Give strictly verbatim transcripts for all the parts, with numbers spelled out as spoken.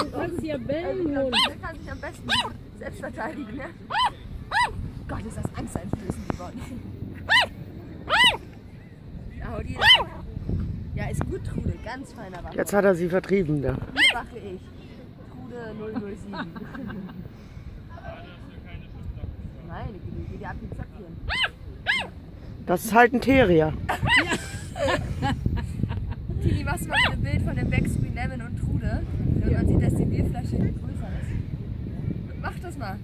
Du kannst ja bellen. Also, der kann sich am besten selbst verteidigen, ne? Gott, ist das angsteinflößend geworden. Ja, ja, ist gut, Trude. Ganz feiner Waffel. Jetzt hat er sie vertrieben, da. Wie wache ich? Trude null null sieben. Nein, die geht ja ab den Zapfen. Das ist halt ein Terrier. Ja. Tini, machst du mal ein Bild von dem Backscreen Lemon und Trude? Und man sieht, dass die Bierflasche größer ist. Mach das mal.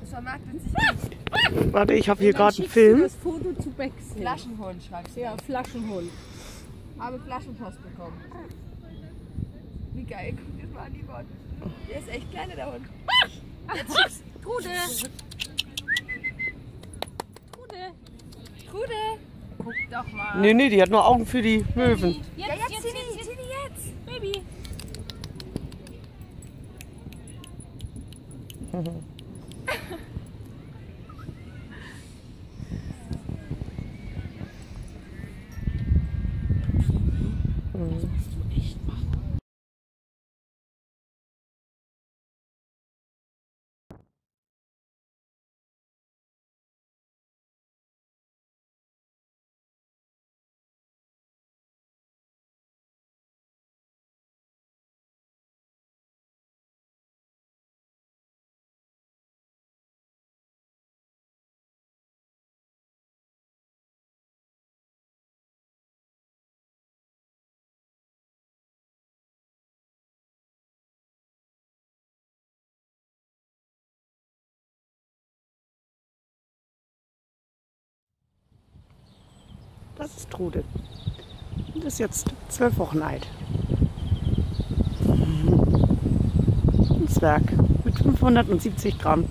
Das vermarkt sich. Warte, ich habe hier gerade einen Film. Du das Foto zu Backscreen. Flaschenhund schreibst du. Ja, Flaschenhund. Habe Flaschenpost bekommen. Wie geil, guck dir mal an die Worte. Der ist echt kleiner, der Hund. Jetzt schickst du Trude. Trude. Trude. Guck doch mal. Nee, nee, die hat nur Augen für die Möwen. Jetzt, ja, jetzt, jetzt, Tini, jetzt, Tini, jetzt. Baby. Das musst du echt machen. Das ist Trude. Und ist jetzt zwölf Wochen alt. Ein Zwerg mit fünfhundertsiebzig Gramm.